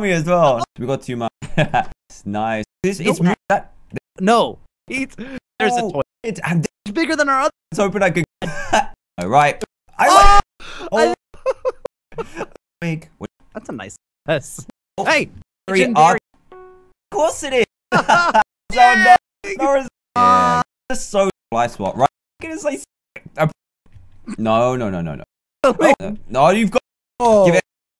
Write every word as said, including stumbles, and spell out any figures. me as well. We got two. It's nice. This is no, that. No, it's there's oh, a toy. It's, it's bigger than our other. Let's open that. Good. All right. I oh, like. Oh. Big. That's a nice. Yes. Oh, hey. Three art. Of course it is. So yeah. Nice. No, it's yeah. So fly swap. Right. It's like. No, no, no, no, no. No, no, you've got. Oh. Give it.